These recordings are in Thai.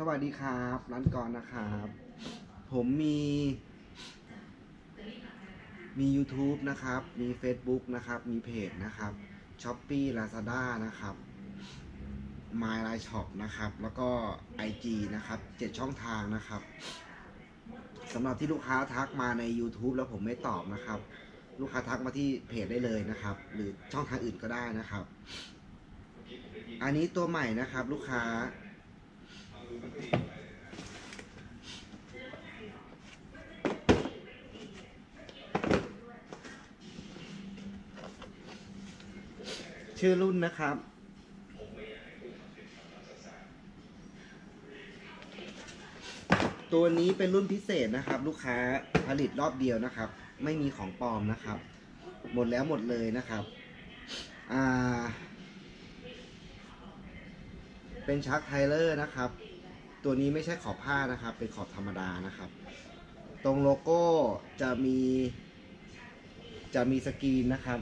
สวัสดีครับร้านกรนะครับผมมี YouTube นะครับมี Facebook นะครับมีเพจนะครับ Shopee Lazada นะครับ MyLine Shop นะครับแล้วก็ IG นะครับ7ช่องทางนะครับสำหรับที่ลูกค้าทักมาใน YouTube แล้วผมไม่ตอบนะครับลูกค้าทักมาที่เพจได้เลยนะครับหรือช่องทางอื่นก็ได้นะครับอันนี้ตัวใหม่นะครับลูกค้าชื่อรุ่นนะครับตัวนี้เป็นรุ่นพิเศษนะครับลูกค้าผลิตรอบเดียวนะครับไม่มีของปลอมนะครับหมดแล้วหมดเลยนะครับเป็นชักไทเลอร์นะครับตัวนี้ไม่ใช่ขอบผ้านะครับเป็นขอบธรรมดานะครับตรงโลโก้จะมีสกรีนนะครับ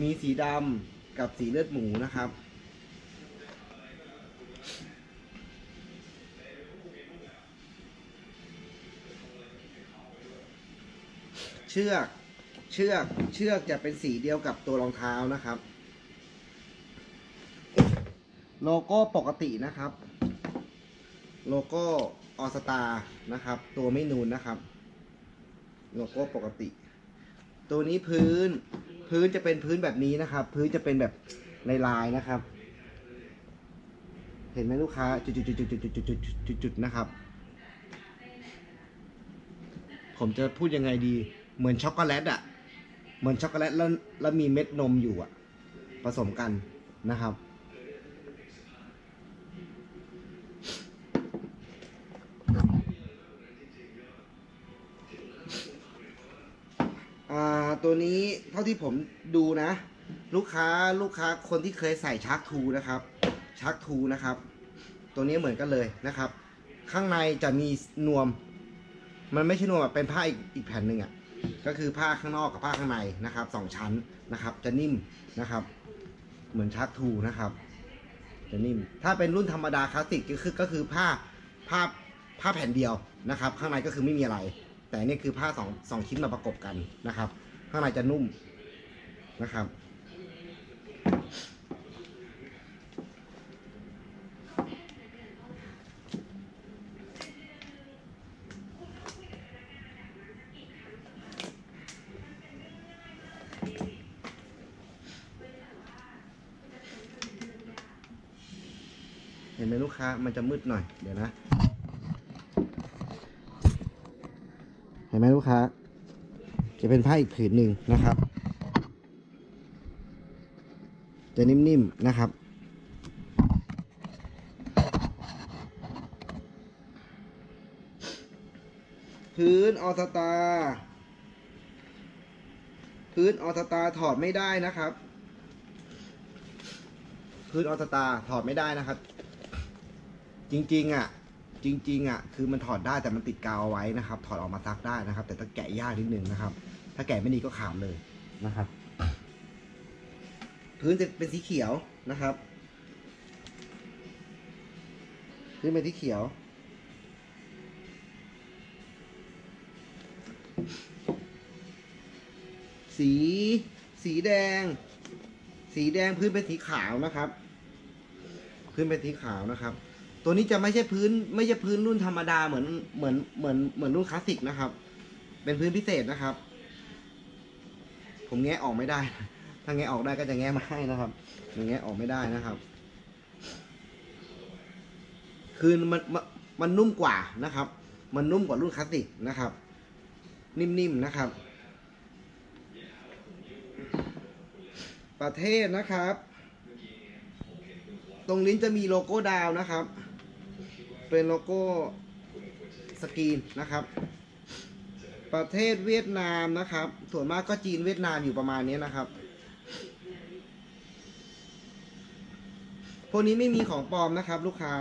มีสีดำกับสีเลือดหมูนะครับเชือกจะเป็นสีเดียวกับตัวรองเท้านะครับโลโก้ปกตินะครับโลโก้ออสตาร์นะครับตัวไม่นูนนะครับโลโก้ปกติตัวนี้พื้นจะเป็นพื้นแบบนี้นะครับพื้นจะเป็นแบบลายๆนะครับเห็นไหมลูกค้าจุดๆๆๆๆๆๆนะครับผมจะพูดยังไงดีเหมือนช็อกโกแลตอ่ะเหมือนช็อกโกแลตแล้วมีเม็ดนมอยู่อ่ะผสมกันนะครับตัวนี้เท่าที่ผมดูนะลูกค้าคนที่เคยใส่ชักทูนะครับชักทูนะครับตัวนี้เหมือนกันเลยนะครับข้างในจะมีนวมมันไม่ใช่นวมเป็นผ้าอีกแผ่นหนึ่งอ่ะก็คือผ้าข้างนอกกับผ้าข้างในนะครับสองชั้นนะครับจะนิ่มนะครับเหมือนชักทูนะครับจะนิ่มถ้าเป็นรุ่นธรรมดาคลาสสิกก็คือผ้าแผ่นเดียวนะครับข้างในก็คือไม่มีอะไรแต่นี่คือผ้าสองชิ้นมาประกบกันนะครับข้างในจะนุ่มนะครับเห็นไหมลูกค้ามันจะมืดหน่อยเดี๋ยวนะเห็นไหมลูกค้าจะเป็นผ้าอีกผืนหนึ่งนะครับจะนิ่มๆนะครับพื้นออสตาถอดไม่ได้นะครับพื้นออสตาถอดไม่ได้นะครับจริงๆอ่ะคือมันถอดได้แต่มันติดกาวเอาไว้นะครับถอดออกมาซักได้นะครับแต่ถ้าแกะยากนิดนึงนะครับถ้าแกะไม่ดีก็ขาดเลยนะครับพื้นจะเป็นสีเขียวนะครับพื้นเป็นสีเขียวสีแดงพื้นเป็นสีขาวนะครับพื้นเป็นสีขาวนะครับตัวนี้จะไม่ใช่พื้นรุ่นธรรมดาเหมือนรุ่นคลาสสิกนะครับเป็นพื้นพิเศษนะครับผมแงะออกไม่ได้ถ้าแงะออกได้ก็จะแงะมาให้นะครับอย่างแงะออกไม่ได้นะครับคือมันนุ่มกว่านะครับมันนุ่มกว่ารุ่นคลาสสิกนะครับนิ่มๆนะครับประเทศนะครับตรงลิ้นจะมีโลโก้ดาวนะครับเป็นโลโก้สกรีนนะครับประเทศเวียดนามนะครับส่วนมากก็จีนเวียดนามอยู่ประมาณนี้นะครับพวกนี้ไม่มีของปลอมนะครับลูกค้า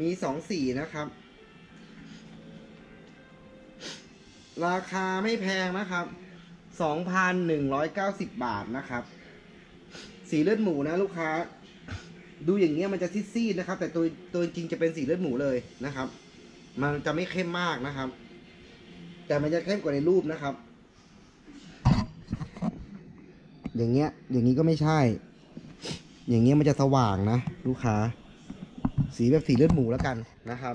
มี2สีนะครับราคาไม่แพงนะครับ2,190 บาทนะครับ สีเลือดหมูนะลูกค้าดูอย่างเงี้ยมันจะซีดๆนะครับแต่ตัวจริงจะเป็นสีเลือดหมูเลยนะครับมันจะไม่เข้มมากนะครับแต่มันจะเข้มกว่าในรูปนะครับอย่างเงี้ยอย่างนี้ก็ไม่ใช่อย่างเงี้ยมันจะสว่างนะลูกค้าสีแบบสีเลือดหมูแล้วกันนะครับ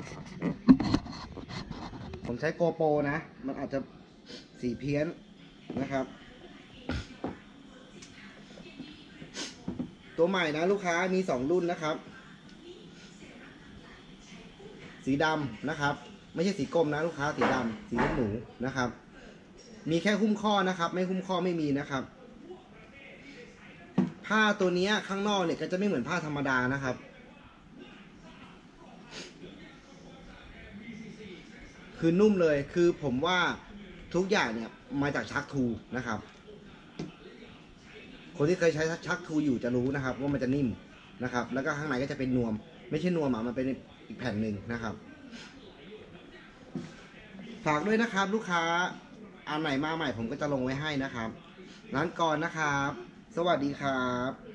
ผมใช้โกโปรนะมันอาจจะสีเพี้ยนนะครับตัวใหม่นะลูกค้ามี2รุ่นนะครับสีดำนะครับไม่ใช่สีกลมนะลูกค้าสีดำสีเลือดหมูนะครับมีแค่หุ้มข้อนะครับไม่หุ้มข้อไม่มีนะครับผ้าตัวนี้ข้างนอกเนี่ยก็จะไม่เหมือนผ้าธรรมดานะครับคือนุ่มเลยคือผมว่าทุกอย่างเนี่ยมาจากชักทูนะครับคนที่เคยใช้ชักทูอยู่จะรู้นะครับว่ามันจะนิ่มนะครับแล้วก็ข้างในก็จะเป็นนวมไม่ใช่นวมมันเป็นอีกแผ่นหนึ่งนะครับฝากด้วยนะครับลูกค้าอันไหนมาใหม่ผมก็จะลงไว้ให้นะครับร้านกรนะครับสวัสดีครับ